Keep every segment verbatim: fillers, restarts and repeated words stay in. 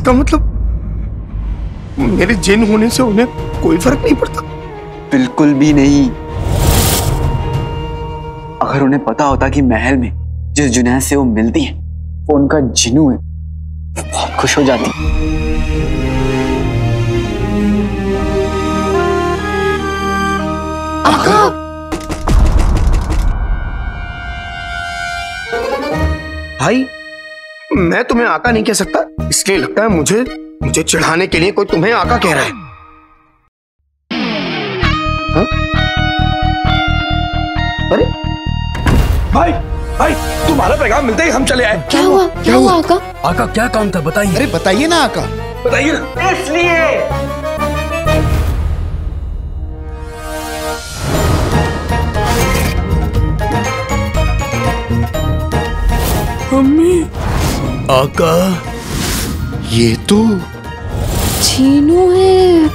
इसका मतलब मेरे जिन होने से उन्हें कोई फर्क नहीं पड़ता? बिल्कुल भी नहीं। अगर उन्हें पता होता कि महल में जिस जुनैद से वो मिलती है वो उनका जिनू है, वो बहुत खुश हो जाती है। भाई, मैं तुम्हें आका नहीं कह सकता, इसलिए लगता है मुझे मुझे चिढ़ाने के लिए कोई तुम्हें आका कह रहा है। हा? अरे भाई, भाई तुम्हारा पैगाम मिलते ही हम चले आए। क्या हुआ? क्या, क्या हुआ? हुआ आका? आका क्या काम था बताइए। अरे बताइए ना आका, बताइए ना। इसलिए मम्मी। आका, ये तो जीनू है।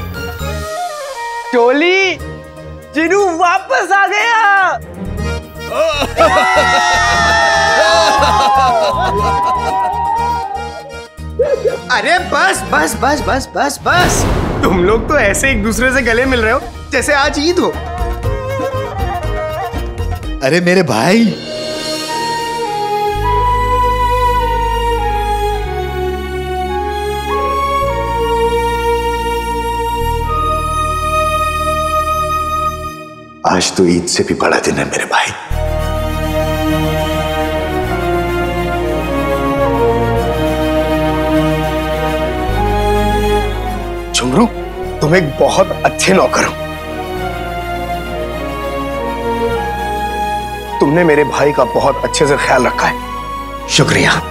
टोली, जीनू वापस आ गया। अरे बस बस बस बस बस बस, तुम लोग तो ऐसे एक दूसरे से गले मिल रहे हो जैसे आज ईद हो। अरे मेरे भाई, आज तो ईद से भी बड़ा दिन है मेरे भाई। झुमरू, तुम एक बहुत अच्छे नौकर हो। तुमने मेरे भाई का बहुत अच्छे से ख्याल रखा है, शुक्रिया।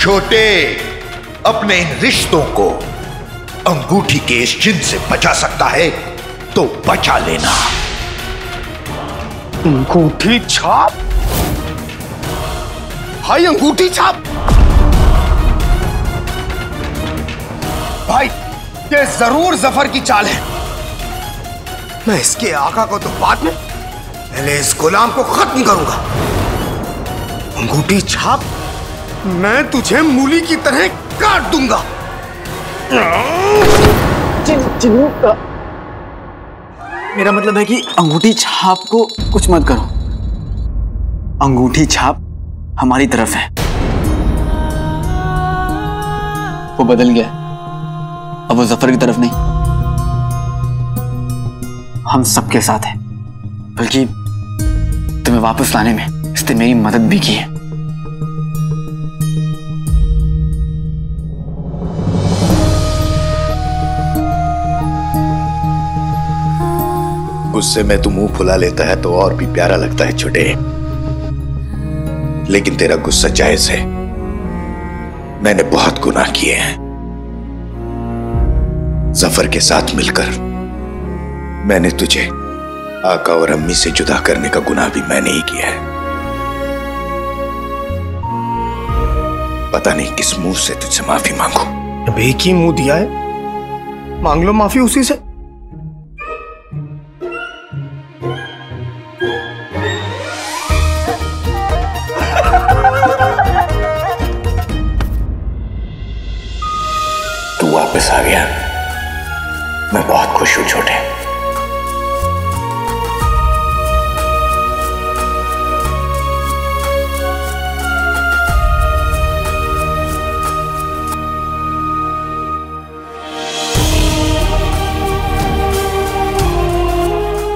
छोटे अपने इन रिश्तों को अंगूठी के इस चिन्ह से बचा सकता है तो बचा लेना। अंगूठी छाप? भाई अंगूठी छाप? भाई ये जरूर जफर की चाल है। मैं इसके आका को तो बाद में, पहले इस गुलाम को खत्म करूंगा। अंगूठी छाप? मैं तुझे मूली की तरह काट दूंगा। चिन्नू का मेरा मतलब है कि अंगूठी छाप को कुछ मत करो। अंगूठी छाप हमारी तरफ है। वो बदल गया, अब वो जफर की तरफ नहीं, हम सबके साथ है। बल्कि तुम्हें वापस लाने में इसने मेरी मदद भी की है। उससे मैं तो मुंह फुला लेता है तो और भी प्यारा लगता है छोटे, लेकिन तेरा गुस्सा जायज है। मैंने बहुत गुनाह किए हैं। जफर के साथ मिलकर मैंने तुझे आका और अम्मी से जुदा करने का गुनाह भी मैंने ही किया है। पता नहीं किस मुंह से तुझसे माफी मांगू। अब एक ही मुंह दिया है, मांग लो माफी उसी से। वापस आ गया, मैं बहुत खुश हूं छोटे।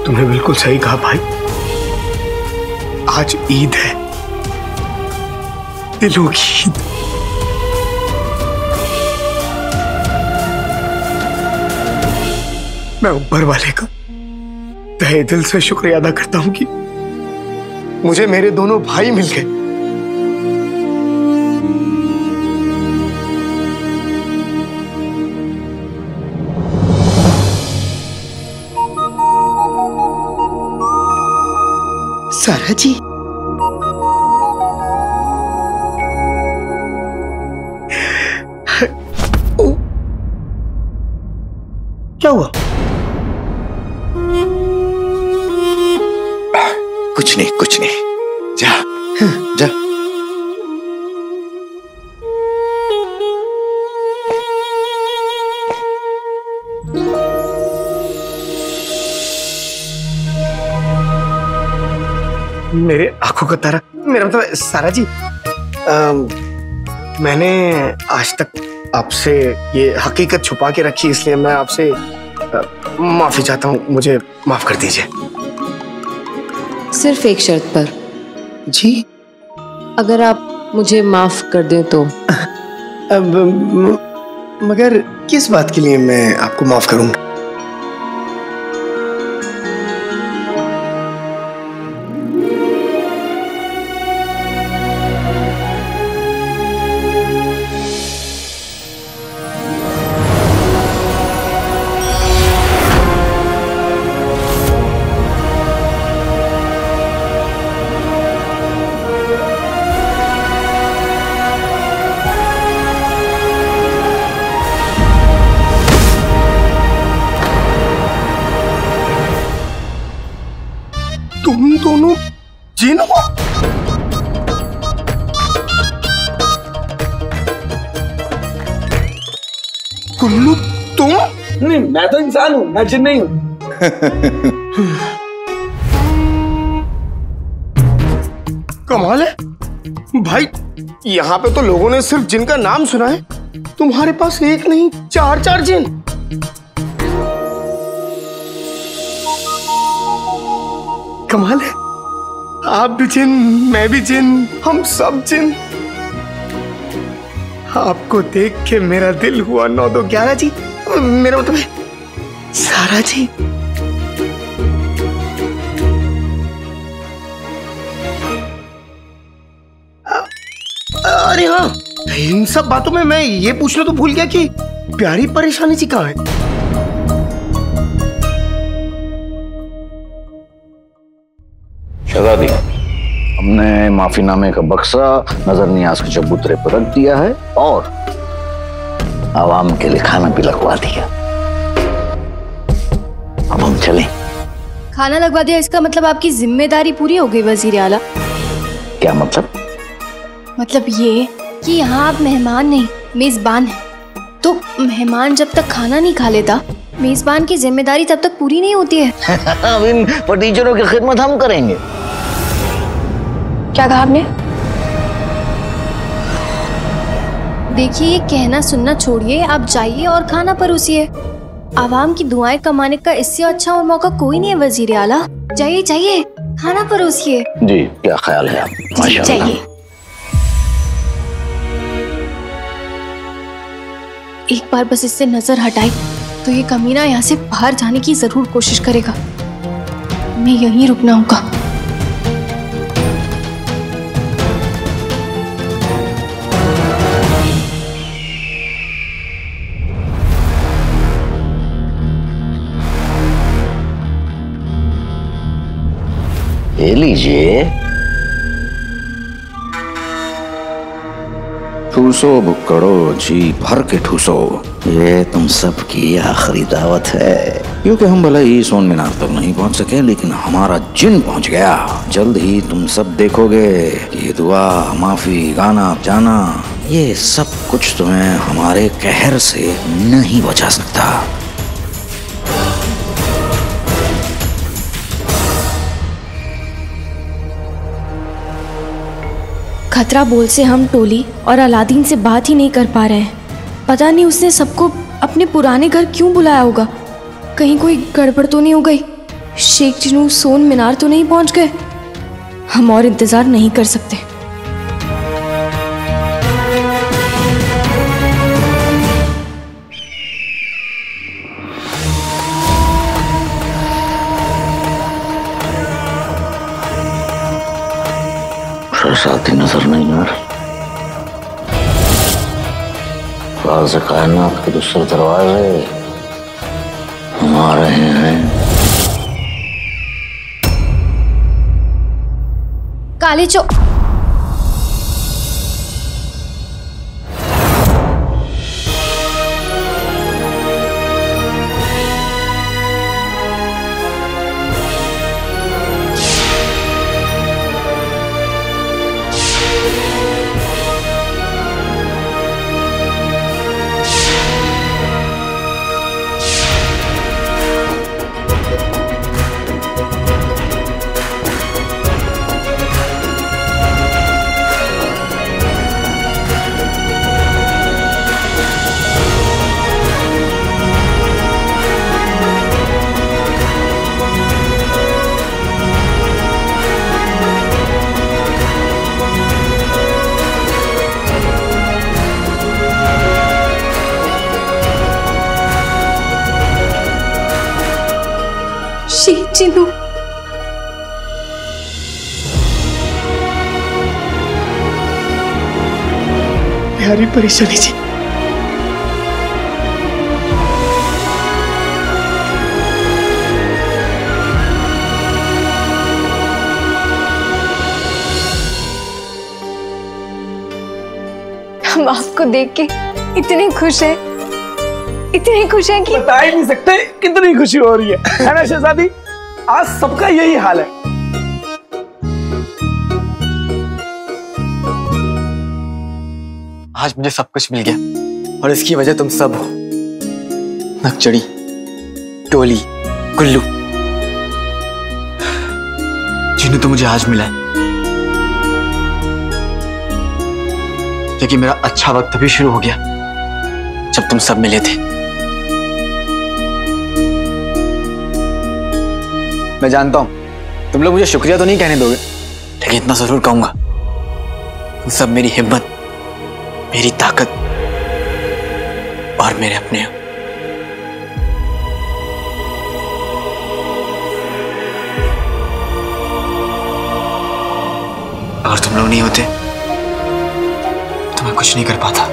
तुमने बिल्कुल सही कहा भाई, आज ईद है, दिलों की ईद। मैं ऊपर वाले का तहे दिल से शुक्रिया अदा करता हूं कि मुझे मेरे दोनों भाई मिल गए। सारा जी, क्या हुआ? कुछ नहीं कुछ नहीं, जा जा। मेरे आंखों का तारा, मेरा मतलब सारा जी, आ, मैंने आज तक आपसे ये हकीकत छुपा के रखी, इसलिए मैं आपसे माफी चाहता हूँ, मुझे माफ कर दीजिए। सिर्फ एक शर्त पर। जी? अगर आप मुझे माफ कर दें तो। अब मगर किस बात के लिए मैं आपको माफ करूँ? गुल्लू तुम? नहीं, मैं तो इंसान हूँ, मैं जिन नहीं हूँ। कमाल है भाई, यहाँ पे तो लोगों ने सिर्फ जिन का नाम सुना है, तुम्हारे पास एक नहीं चार चार जिन। कमाल है, आप भी जिन, मैं भी जिन, हम सब जिन। आपको देख के मेरा दिल हुआ नौ दो ग्यारह जी, मेरा मतलब है सारा जी। आ, अरे हाँ, इन सब बातों में मैं ये पूछना तो भूल गया कि प्यारी परेशानी जी कहाँ है? शहज़ादी, हमने माफीनामे का बक्सा नजर नियाज के चबूतरे पर रख दिया है और आवाम के लिए खाना भी लगवा दिया। अब हम चलें। खाना लगवा दिया, इसका मतलब आपकी जिम्मेदारी पूरी हो गई वजीर आला। क्या मतलब? मतलब ये कि यहाँ आप मेहमान नहीं मेजबान हैं, तो मेहमान जब तक खाना नहीं खा लेता, मेजबान की जिम्मेदारी तब तक पूरी नहीं होती है। इन पटीचरों की खिदमत हम करेंगे। क्या कहा आपने? देखिए, ये कहना सुनना छोड़िए, आप जाइए और खाना परोसिए। आवाम की दुआएं कमाने का इससे अच्छा और मौका कोई नहीं है वजीर आला। जाइए जाइए, खाना परोसिए। जी, क्या ख्याल है आप? माशाअल्लाह। एक बार बस इससे नजर हटाई तो ये कमीना यहाँ से बाहर जाने की जरूर कोशिश करेगा। मैं यहीं रुकना होगा। ले लीजिए, ठूसो बुक्कड़ो, जी भर के ठूसो। ये तुम सब की आखिरी दावत है, क्योंकि हम भले ही सोन मीनार तक नहीं पहुंच सके, लेकिन हमारा जिन पहुंच गया। जल्द ही तुम सब देखोगे ये दुआ, माफी, गाना, जाना, ये सब कुछ तुम्हें हमारे कहर से नहीं बचा सकता। खतरा बोल से हम टोली और अलादीन से बात ही नहीं कर पा रहे हैं। पता नहीं उसने सबको अपने पुराने घर क्यों बुलाया होगा। कहीं कोई गड़बड़ तो नहीं हो गई। शेख जिनू सोन मीनार तो नहीं पहुंच गए। हम और इंतज़ार नहीं कर सकते। साथी नजर नहीं आ रही। राज कायनात के दूसरे दरवाजे हम आ रहे हैं। काली चो प्यारी परेशानी जी। हम आपको देख के इतने खुश हैं, इतने खुश हैं कि बता ही नहीं सकते कितनी खुशी हो रही है, है ना शहजादी? आज सबका यही हाल है। आज मुझे सब कुछ मिल गया और इसकी वजह तुम सब हो। नक्चड़ी, टोली, गुल्लू, जिन्हें तो मुझे आज मिला है, क्योंकि मेरा अच्छा वक्त अभी शुरू हो गया जब तुम सब मिले थे। मैं जानता हूं तुम लोग मुझे शुक्रिया तो नहीं कहने दोगे, लेकिन इतना जरूर कहूंगा, तुम सब मेरी हिम्मत, मेरी ताकत और मेरे अपने हो। अगर तुम लोग नहीं होते तो मैं कुछ नहीं कर पाता।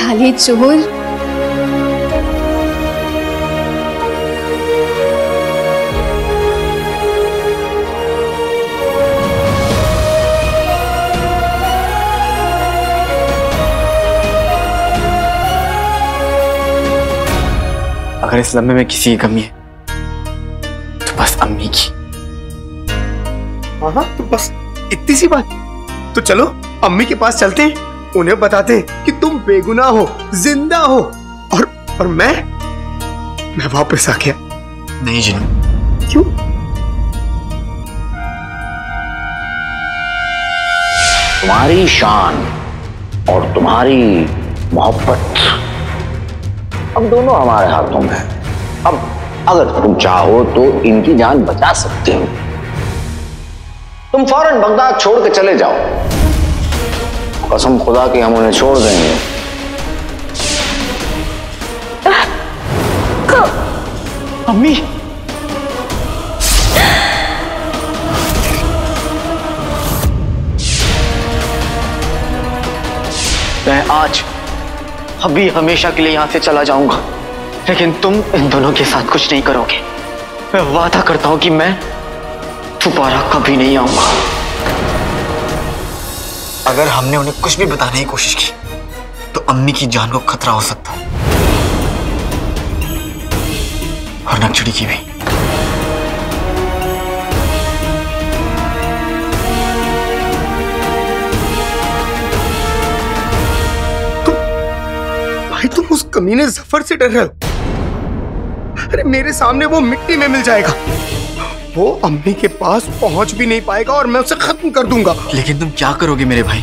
खाली चोर अगर इस लम्बे में किसी की कमी है तो बस अम्मी की। हाँ तो बस इतनी सी बात। तो चलो अम्मी के पास चलते हैं, उन्हें बताते हैं कि तुम बेगुनाह हो, जिंदा हो, और और मैं मैं वापस आ गया। नहीं जिनू। क्यों? तुम्हारी शान और तुम्हारी मोहब्बत अब दोनों हमारे हाथों में है। अब अगर तुम चाहो तो इनकी जान बचा सकते हो। तुम फौरन बगदाद छोड़ के चले जाओ। कसम खुदा की हम उन्हें छोड़ देंगे। अम्मी मैं आज अभी हमेशा के लिए यहाँ से चला जाऊंगा, लेकिन तुम इन दोनों के साथ कुछ नहीं करोगे। मैं वादा करता हूं कि मैं दोबारा कभी नहीं आऊंगा। अगर हमने उन्हें कुछ भी बताने की कोशिश की तो अम्मी की जान को खतरा हो सकता है और नक्चड़ी की भी। तुम उस कमीने ज़फर से डर रहे हो? अरे मेरे सामने वो मिट्टी में मिल जाएगा, वो अम्मी के पास पहुंच भी नहीं पाएगा और मैं उसे खत्म कर दूंगा। लेकिन तुम क्या करोगे मेरे भाई?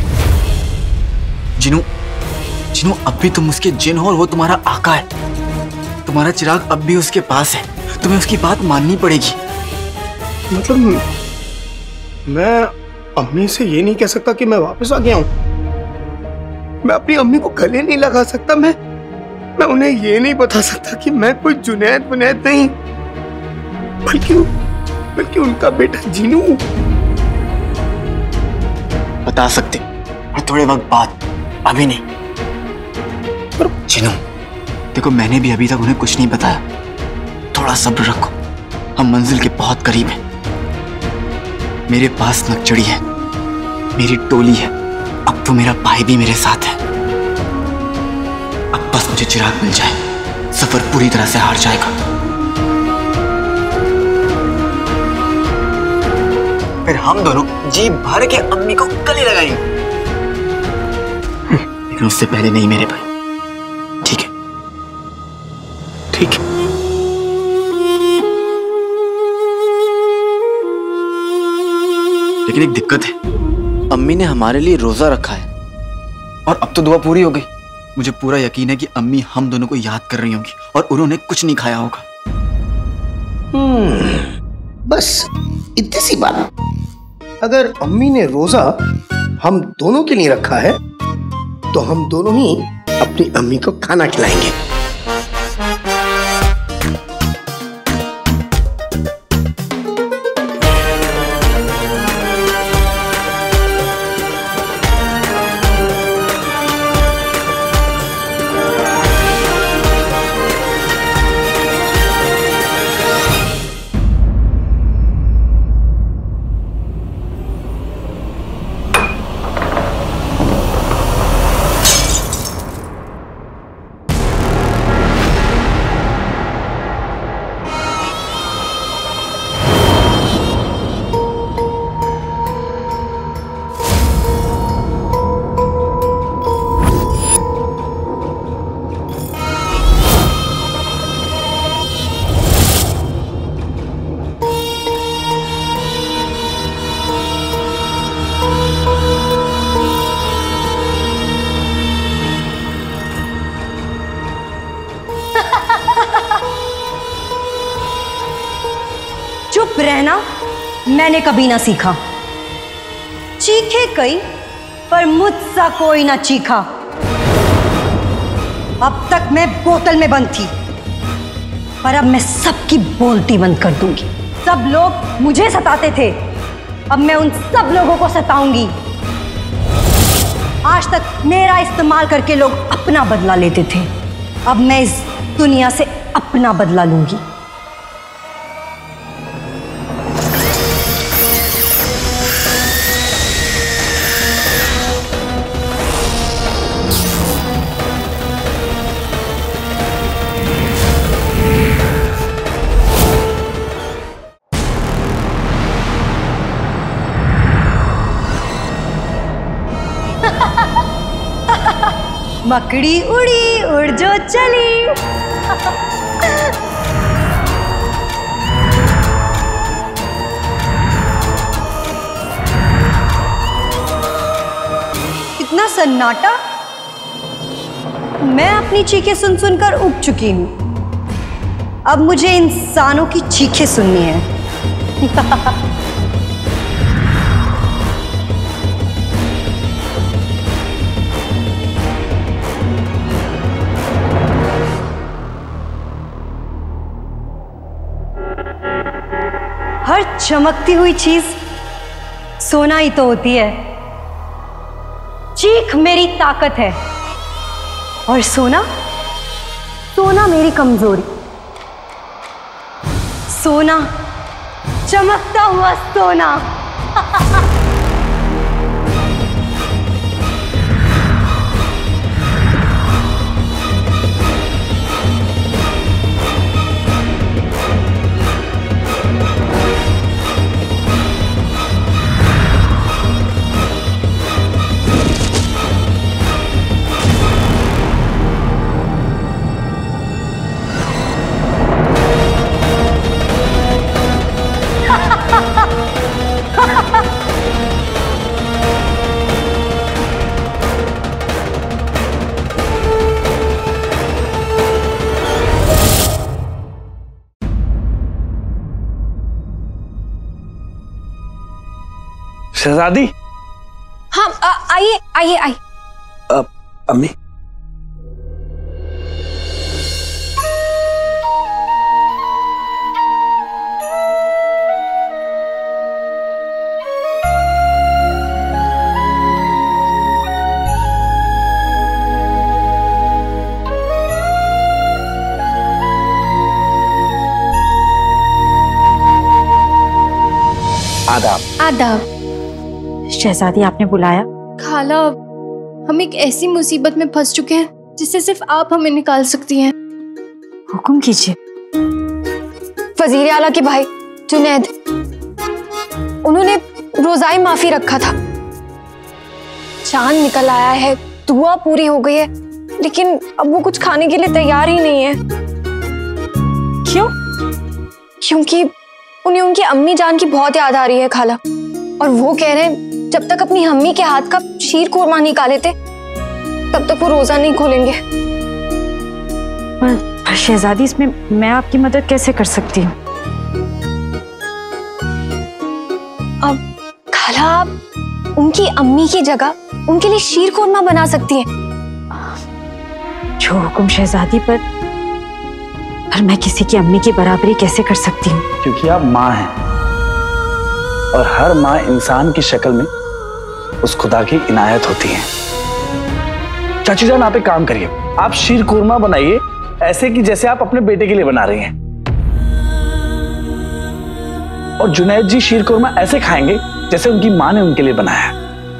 जिनू, जिनू अब भी तुम उसके जिन हो और वो तुम्हारा आका है। तुम्हारा चिराग अब भी उसके पास है, तुम्हें उसकी बात माननी पड़ेगी। मतलब मैं अम्मी से ये नहीं कह सकता कि मैं वापस आ गया हूँ। मैं अपनी अम्मी को गले नहीं लगा सकता। मैं मैं उन्हें ये नहीं बता सकता कि मैं कोई जुनैद बुनैद नहीं, बल्कि बल्कि उनका बेटा जीनू। बता सकते और थोड़े वक्त बाद, अभी नहीं। पर जीनू देखो, मैंने भी अभी तक उन्हें कुछ नहीं बताया। थोड़ा सब्र रखो, हम मंजिल के बहुत करीब हैं। मेरे पास नक्चड़ी है, मेरी टोली है, अब तो मेरा भाई भी मेरे साथ है। अब बस मुझे चिराग मिल जाए, सफर पूरी तरह से हार जाएगा। फिर हम दोनों जी भर के अम्मी को गले लगाएंगे। लेकिन उससे पहले नहीं मेरे भाई। लेकिन एक दिक्कत है, अम्मी ने हमारे लिए रोजा रखा है और अब तो दुआ पूरी हो गई। मुझे पूरा यकीन है कि अम्मी हम दोनों को याद कर रही होंगी और उन्होंने कुछ नहीं खाया होगा। हम्म, बस इतनी सी बात। अगर अम्मी ने रोजा हम दोनों के लिए रखा है तो हम दोनों ही अपनी अम्मी को खाना खिलाएंगे। मैंने कभी ना सीखा, चीखे कई पर मुझसा कोई ना चीखा। अब तक मैं बोतल में बंद थी पर अब मैं सबकी बोलती बंद कर दूंगी। सब लोग मुझे सताते थे, अब मैं उन सब लोगों को सताऊंगी। आज तक मेरा इस्तेमाल करके लोग अपना बदला लेते थे, अब मैं इस दुनिया से अपना बदला लूंगी। मकड़ी उड़ी उड़ जो चली। इतना सन्नाटा, मैं अपनी चीखें सुन सुनकर उब चुकी हूं। अब मुझे इंसानों की चीखें सुननी है। चमकती हुई चीज सोना ही तो होती है। चीख मेरी ताकत है और सोना सोना मेरी कमजोरी। सोना चमकता हुआ सोना। शहजादी। हाँ, आइए आइए आइए। अम्मी, आदाब। आदाब। शहजादी आपने बुलाया? खाला, हम एक ऐसी मुसीबत में फंस चुके हैं जिससे सिर्फ आप हमें निकाल सकती हैं। हुक्म कीजिए। वजीर आला के भाई जुनैद, उन्होंने रोजाई माफी रखा था। चांद निकल आया है, दुआ पूरी हो गई है, लेकिन अब वो कुछ खाने के लिए तैयार ही नहीं है। क्यों? क्योंकि उन्हें उनकी अम्मी जान की बहुत याद आ रही है खाला, और वो कह रहे हैं जब तक अपनी अम्मी के हाथ का शीर कोरमा नहीं खा लेते तब तक वो रोजा नहीं खोलेंगे। पर शहजादी, इसमें मैं आपकी मदद कैसे कर सकती हूँ? अब खाला, आप उनकी अम्मी की जगह उनके लिए शीर कोरमा बना सकती है। जो हुक्म शहजादी, पर पर मैं किसी की अम्मी की बराबरी कैसे कर सकती हूँ? क्योंकि आप माँ हैं, और हर माँ इंसान की शक्ल में उस खुदा की इनायत होती है। चाची जान, आप एक काम करिए, आप शीर कोरमा बनाइए ऐसे कि जैसे आप अपने बेटे के लिए बना रही हैं, और जुनैद जी शीर कोरमा ऐसे खाएंगे जैसे उनकी माँ ने उनके लिए बनाया।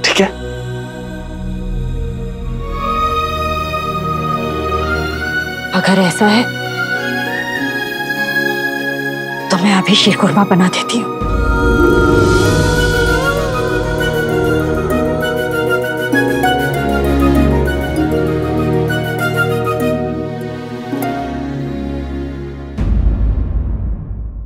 ठीक है? अगर ऐसा है तो मैं अभी शीर कोरमा बना देती हूँ।